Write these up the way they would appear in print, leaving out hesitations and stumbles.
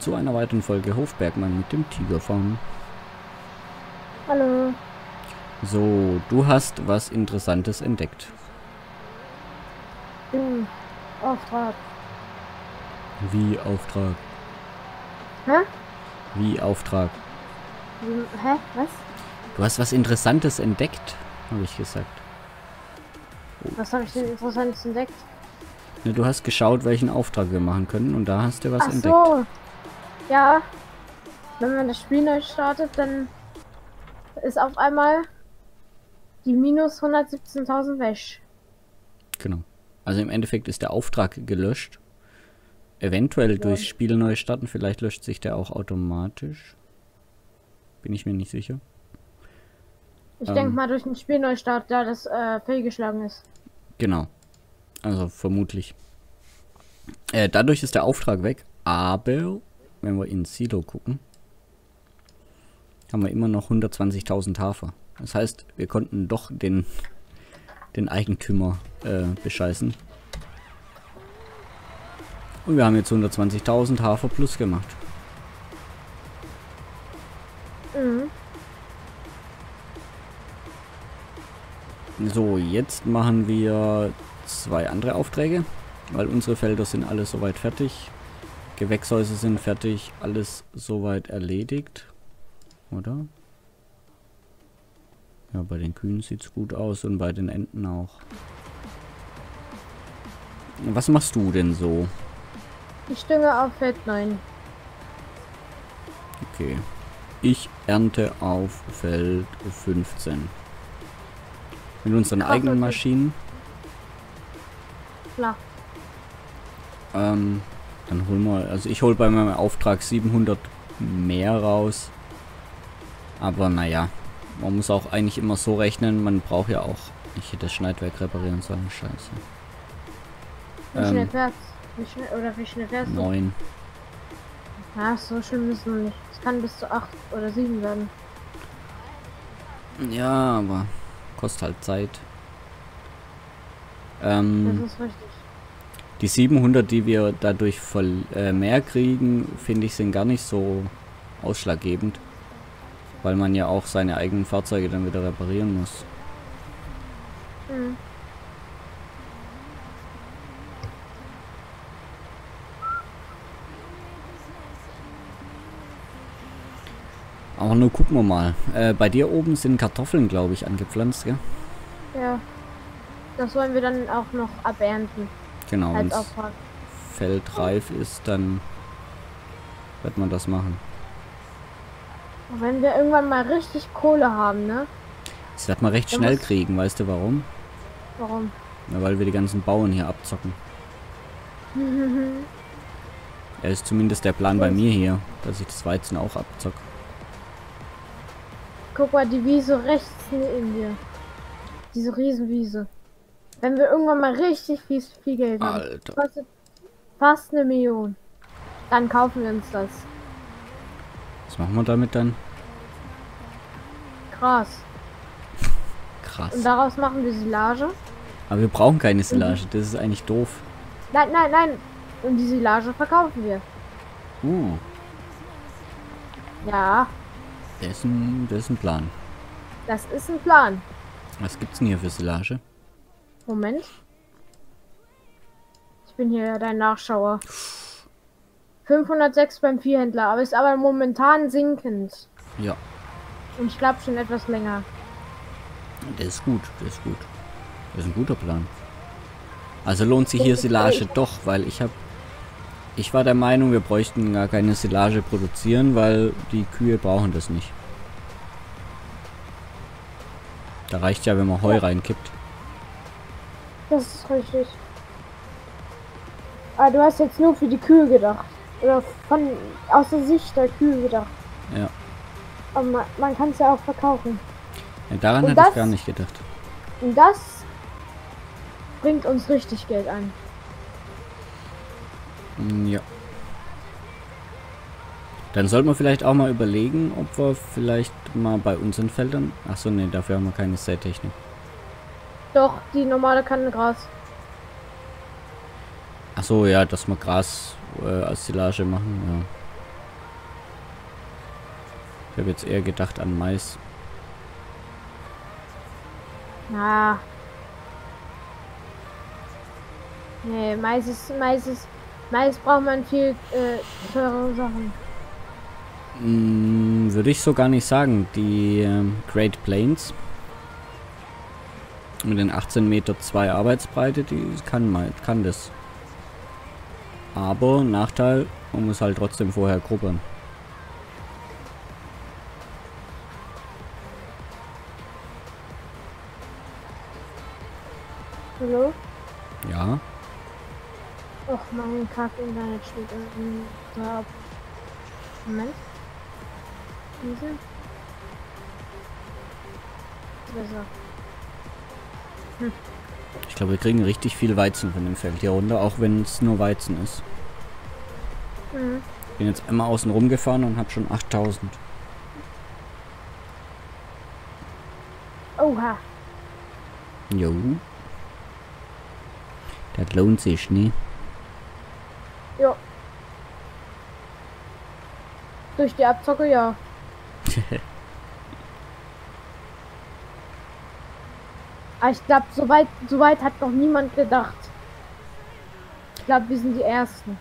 willkommen zu einer weiteren Folge Hof Bergmann mit dem Tigerfarm. Hallo. So, du hast was Interessantes entdeckt. Im Auftrag. Wie Auftrag? Hä? Wie Auftrag? Hä? Was? Du hast was Interessantes entdeckt, habe ich gesagt. Oh. Was habe ich denn Interessantes entdeckt? Ne, du hast geschaut, welchen Auftrag wir machen können und da hast du was entdeckt. Ach so. Ja. Wenn man das Spiel neu startet, dann ist auf einmal die minus 117.000 weg. Genau. Also im Endeffekt ist der Auftrag gelöscht. Eventuell durchs Spiel neu starten, vielleicht löscht sich der auch automatisch. Bin ich mir nicht sicher. Ich denke mal durch den Spielneustart, da das fehlgeschlagen ist. Genau. Also vermutlich. Dadurch ist der Auftrag weg, aber wenn wir in Silo gucken, haben wir immer noch 120.000 Hafer. Das heißt, wir konnten doch den Eigentümer bescheißen. Und wir haben jetzt 120.000 Hafer plus gemacht. Mhm. So, jetzt machen wir zwei andere Aufträge, weil unsere Felder sind alle soweit fertig. Gewächshäuser sind fertig, alles soweit erledigt. Oder? Ja, bei den Kühen sieht es gut aus und bei den Enten auch. Was machst du denn so? Ich dünge auf Feld 9. Okay. Ich ernte auf Feld 15. Mit unseren eigenen Maschinen. Klar. Dann holen wir, also ich hole bei meinem Auftrag 700 mehr raus. Aber naja, man muss auch eigentlich immer so rechnen, man braucht ja auch, ich hätte das Schneidwerk reparieren sollen, scheiße. Wie schnell fährst du? Wie schnell fährst du? 9. Ja, so schlimm ist es nicht. Es kann bis zu 8 oder 7 werden. Ja, aber kostet halt Zeit. Das ist richtig. Die 700, die wir dadurch mehr kriegen, finde ich, sind gar nicht so ausschlaggebend. Weil man ja auch seine eigenen Fahrzeuge dann wieder reparieren muss. Mhm. Aber nur gucken wir mal. Bei dir oben sind Kartoffeln, glaube ich, angepflanzt, gell? Ja. Das wollen wir dann auch noch abernten. Genau, wenn das Feld reif ist, dann wird man das machen. Wenn wir irgendwann mal richtig Kohle haben, ne? Das wird man recht schnell kriegen, weißt du warum? Warum? Na, weil wir die ganzen Bauern hier abzocken. Er ist zumindest der Plan bei mir hier, dass ich das Weizen auch abzocke. Guck mal, die Wiese rechts neben dir. Diese Riesenwiese. Wenn wir irgendwann mal richtig viel Geld haben, Alter. Kostet fast 1 Million. Dann kaufen wir uns das. Was machen wir damit dann? Gras. Krass. Und daraus machen wir Silage. Aber wir brauchen keine Silage, das ist eigentlich doof. Nein. Und die Silage verkaufen wir. Ja. Das ist ein Plan. Das ist ein Plan. Was gibt's denn hier für Silage? Moment. Ich bin hier dein Nachschauer. 506 beim Viehhändler, aber ist aber momentan sinkend. Ja. Und ich glaube schon etwas länger. Das ist gut, das ist gut. Das ist ein guter Plan. Also lohnt sich hier Silage doch, weil ich war der Meinung, wir bräuchten gar keine Silage produzieren, weil die Kühe brauchen das nicht. Da reicht ja, wenn man Heu reinkippt. Das ist richtig. Aber du hast jetzt nur für die Kühe gedacht. Oder aus der Sicht der Kühe gedacht. Ja. Aber man kann es ja auch verkaufen. Ja, daran hätte ich gar nicht gedacht. Und das bringt uns richtig Geld ein. Ja. Dann sollten wir vielleicht auch mal überlegen, ob wir vielleicht mal bei unseren Feldern... Achso, nee, dafür haben wir keine Sätechnik. Doch, die normale kann Gras. Achso, ja, dass wir Gras als Silage machen, Ich habe jetzt eher gedacht an Mais. Na. Nee, Mais braucht man viel teure Sachen. Würde ich so gar nicht sagen. Die Great Plains mit den 18 Meter 2 Arbeitsbreite, die kann das. Aber Nachteil, man muss halt trotzdem vorher grubbern. Hallo? Ja? Och, mein Kack-Internet steht irgendwie da ab. Moment. Diese? Besser. Hm. Ich glaube, wir kriegen richtig viel Weizen von dem Feld hier runter, auch wenn es nur Weizen ist. Mhm. Bin jetzt einmal außen rumgefahren und habe schon 8000. Oha. Jo. Das lohnt sich, ne? Ja. Durch die Abzocke, ja. Aber ich glaube, so weit hat noch niemand gedacht. Ich glaube, wir sind die Ersten.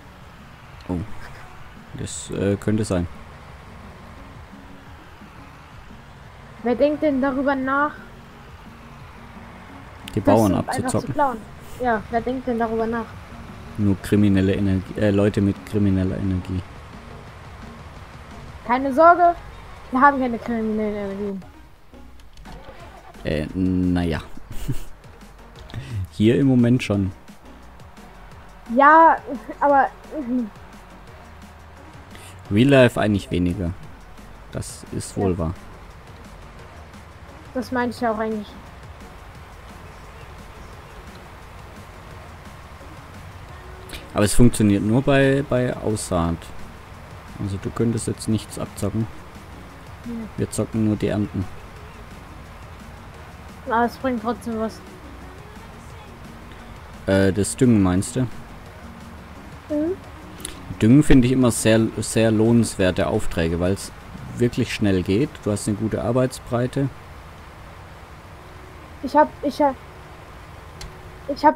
Oh. Das könnte sein. Wer denkt denn darüber nach? Die Bauern abzuzocken. Ja, wer denkt denn darüber nach? Nur kriminelle Energie, Leute mit krimineller Energie. Keine Sorge, wir haben keine kriminelle Energie. Naja. Hier im Moment schon. Ja, aber... Real Life eigentlich weniger. Das ist wohl wahr. Das meine ich ja auch eigentlich. Aber es funktioniert nur bei Aussaat. Also du könntest jetzt nichts abzocken. Ja. Wir zocken nur die Ernten. Aber es bringt trotzdem was. Das Düngen meinst du? Mhm. Düngen finde ich immer sehr, sehr lohnenswerte Aufträge, weil es wirklich schnell geht. Du hast eine gute Arbeitsbreite. Ich hab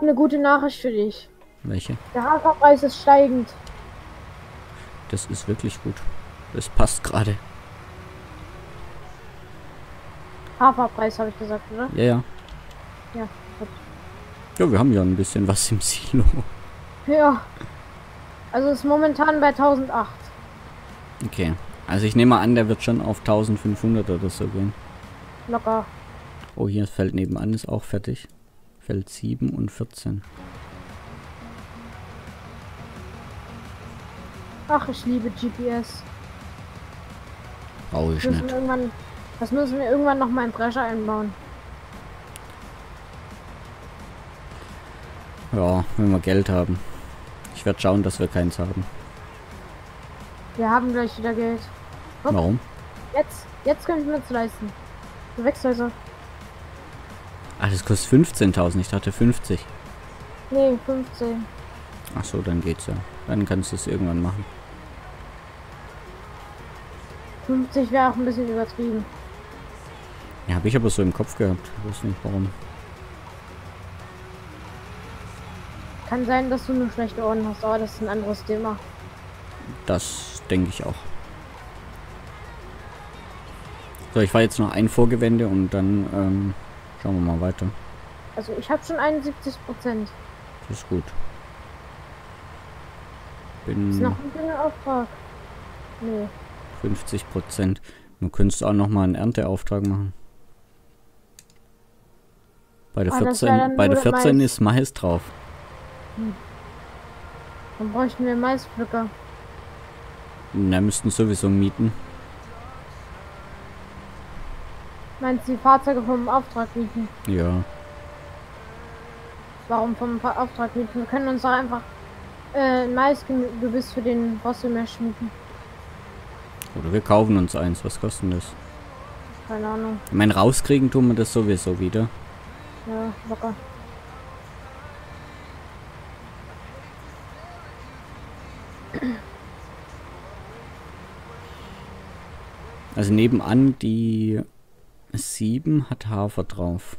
eine gute Nachricht für dich. Welche? Der Haferpreis ist steigend. Das ist wirklich gut. Das passt gerade. Haferpreis habe ich gesagt, oder? Ja, ja. Ja, gut. Ja, wir haben ja ein bisschen was im Silo. Ja. Also ist momentan bei 1008. Okay. Also ich nehme mal an, der wird schon auf 1500 oder so gehen. Locker. Oh, hier das Feld nebenan ist auch fertig. Feld 7 und 14. Ach, ich liebe GPS. Brauche ich nicht. Das müssen wir irgendwann noch mal im Drescher einbauen. Ja, wenn wir Geld haben. Ich werde schauen, dass wir keins haben. Wir haben gleich wieder Geld. Guck. Warum? Jetzt können wir uns leisten. Gewächshäuser. Ach, das kostet 15.000. Ich dachte 50. Nee, 15. Ach so, dann geht's ja. Dann kannst du es irgendwann machen. 50 wäre auch ein bisschen übertrieben. Ja, habe ich aber so im Kopf gehabt. Ich weiß nicht warum. Kann sein, dass du eine schlechte Ordnung hast, aber das ist ein anderes Thema. Das denke ich auch. So, ich fahre jetzt noch ein Vorgewende und dann schauen wir mal weiter. Also ich habe schon 71%. Das ist gut. Ist noch ein kleiner Auftrag. Nee. 50%. Du könntest auch noch mal einen Ernteauftrag machen. Bei der 14, ist Mais drauf. Hm. Dann bräuchten wir Maispflücker. Na, müssten sowieso mieten. Meinst du die Fahrzeuge vom Auftrag mieten? Ja. Warum vom Auftrag mieten? Wir können uns doch einfach Mais für den Rosselmeer schmieden. Oder wir kaufen uns eins. Was kostet das? Keine Ahnung. Ich meine, rauskriegen tun wir das sowieso wieder. Ja, locker. Also nebenan die 7 hat Hafer drauf.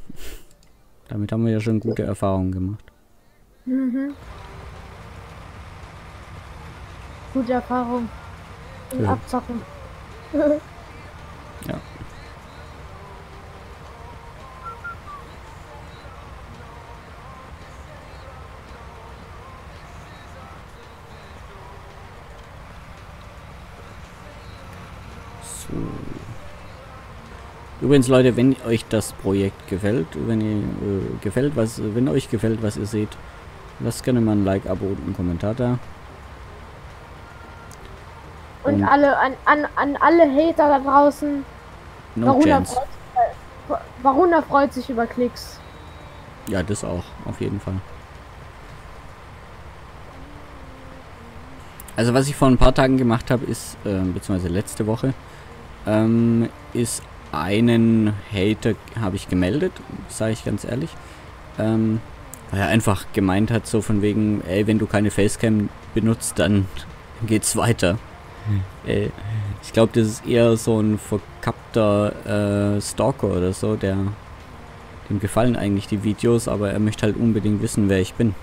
Damit haben wir ja schon gute Erfahrungen gemacht. Mhm. Gute Erfahrung. Und abzocken. Ja. Übrigens, Leute, wenn euch das Projekt gefällt, wenn euch gefällt, was ihr seht, lasst gerne mal ein Like, Abo und einen Kommentar da. Und alle an alle Hater da draußen. Varuna freut sich über Klicks. Ja, das auch, auf jeden Fall. Also was ich vor ein paar Tagen gemacht habe, ist, beziehungsweise letzte Woche, ist einen Hater habe ich gemeldet, sage ich ganz ehrlich, weil er einfach gemeint hat, so von wegen, ey, wenn du keine Facecam benutzt, dann geht's weiter. Ich glaube, das ist eher so ein verkappter Stalker oder so, der dem gefallen eigentlich die Videos, aber er möchte halt unbedingt wissen, wer ich bin.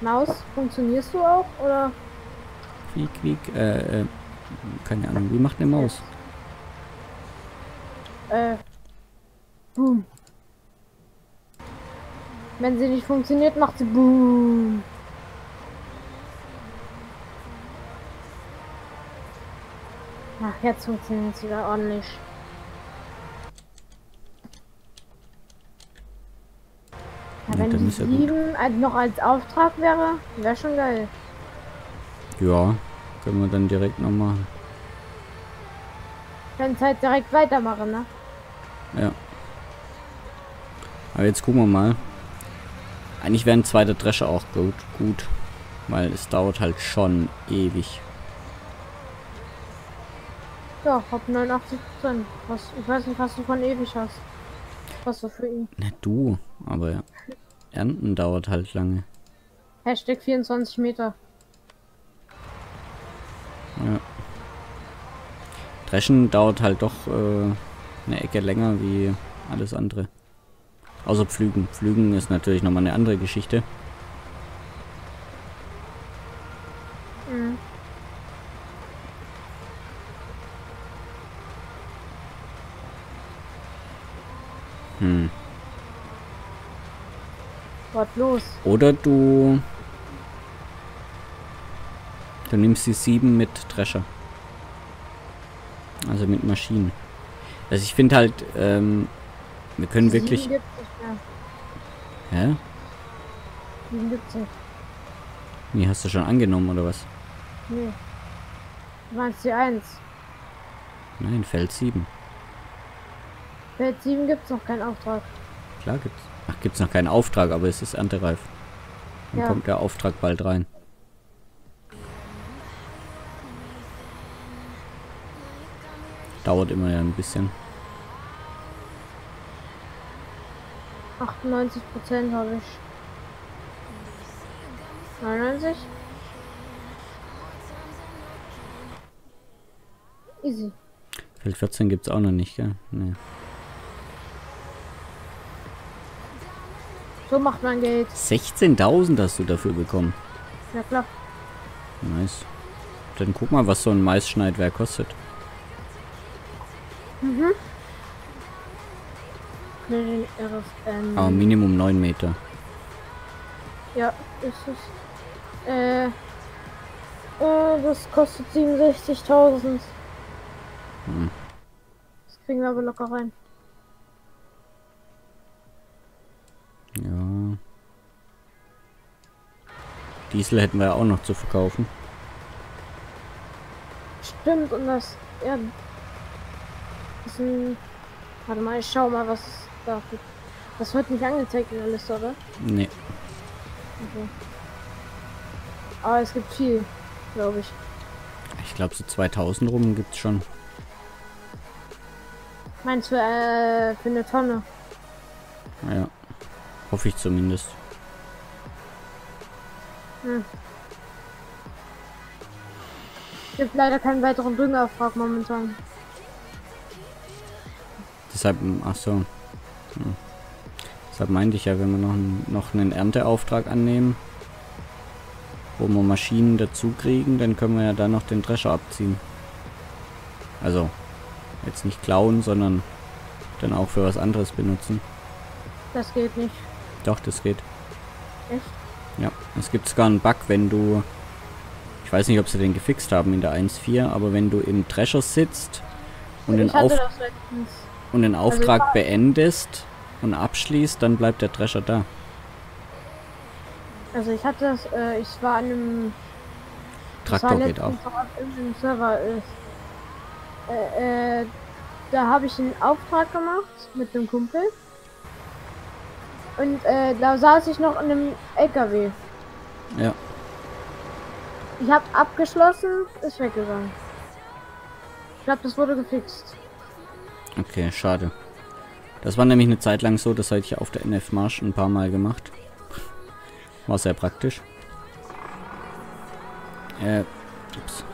Maus, funktionierst du auch, oder? Keine Ahnung, wie macht eine Maus? Boom. Wenn sie nicht funktioniert, macht sie Boom. Ach, jetzt funktioniert es wieder ordentlich. Ja, wenn die 7 noch als Auftrag wäre schon geil. Ja, können wir dann direkt noch machen. Können es halt direkt weitermachen, ne? Ja. Aber jetzt gucken wir mal. Eigentlich wäre ein zweiter Drescher auch gut. Weil es dauert halt schon ewig. Ja, hab 89%. Ich weiß nicht, was du von ewig hast. Was du für ihn. Na du, aber ja. Ernten dauert halt lange. Hashtag 24 Meter. Ja. Dreschen dauert halt doch eine Ecke länger wie alles andere. Außer Pflügen. Pflügen ist natürlich nochmal eine andere Geschichte. Mhm. Hm. Was los? Oder du nimmst die 7 mit Drescher. Also mit Maschinen. Also ich finde halt, wir können wirklich... 7 gibt's nicht mehr. Hä? 7 gibt's nicht. Nee, hast du schon angenommen, oder was? Nee. Du meinst die 1? Nein, Feld 7. Feld 7 gibt's noch keinen Auftrag. Klar gibt's. Ach, gibt's noch keinen Auftrag, aber es ist erntereif. Dann kommt der Auftrag bald rein. Dauert immer ja ein bisschen. 98% habe ich. 99? Easy. Feld 14 gibt es auch noch nicht, gell? Nee. So macht man Geld. 16.000 hast du dafür bekommen. Ja klar. Nice. Dann guck mal, was so ein Maisschneidwerk kostet. Mhm. Aber Minimum 9 Meter. Ja, ist es. Das kostet 67.000. Hm. Das kriegen wir aber locker rein. Ja. Diesel hätten wir ja auch noch zu verkaufen. Stimmt, und das... Ja. Warte mal, ich schau mal, was es da gibt. Das wird nicht angezeigt in der Liste, oder? Nee. Okay. Aber es gibt viel, glaube ich. Ich glaube, so 2000 rum gibt es schon. Meinst du, für eine Tonne? Ja. Hoffe ich zumindest. Hm. Es gibt leider keinen weiteren Düngerauftrag momentan. Deshalb, ach so. Hm. Deshalb meinte ich ja, wenn wir noch einen Ernteauftrag annehmen, wo wir Maschinen dazu kriegen, dann können wir ja da noch den Drescher abziehen. Also, jetzt nicht klauen, sondern dann auch für was anderes benutzen. Das geht nicht. Doch, das geht. Echt? Ja, es gibt sogar einen Bug, wenn du... Ich weiß nicht, ob sie den gefixt haben in der 1.4, aber wenn du im Drescher sitzt und den Auftrag beendest und abschließt, dann bleibt der Drescher da. Also ich hatte das, ich war an einem... Traktor geht auch. Server, da habe ich einen Auftrag gemacht mit einem Kumpel. Und da saß ich noch in einem LKW. Ja. Ich habe abgeschlossen, ist weggegangen. Ich glaube, das wurde gefixt. Okay, schade. Das war nämlich eine Zeit lang so, das hatte ich auf der NF-Marsch ein paar Mal gemacht. War sehr praktisch. Ups.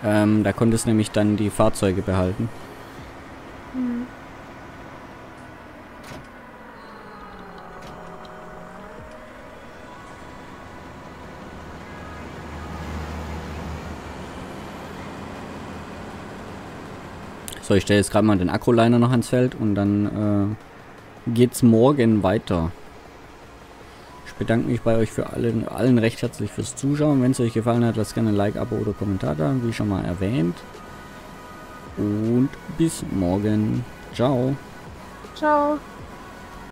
Da konntest du nämlich dann die Fahrzeuge behalten. Mhm. So, ich stelle jetzt gerade mal den Akkuliner noch ans Feld und dann geht's morgen weiter. Ich bedanke mich bei euch für allen recht herzlich fürs Zuschauen. Wenn es euch gefallen hat, lasst gerne ein Like, Abo oder Kommentar da, wie schon mal erwähnt. Und bis morgen. Ciao. Ciao.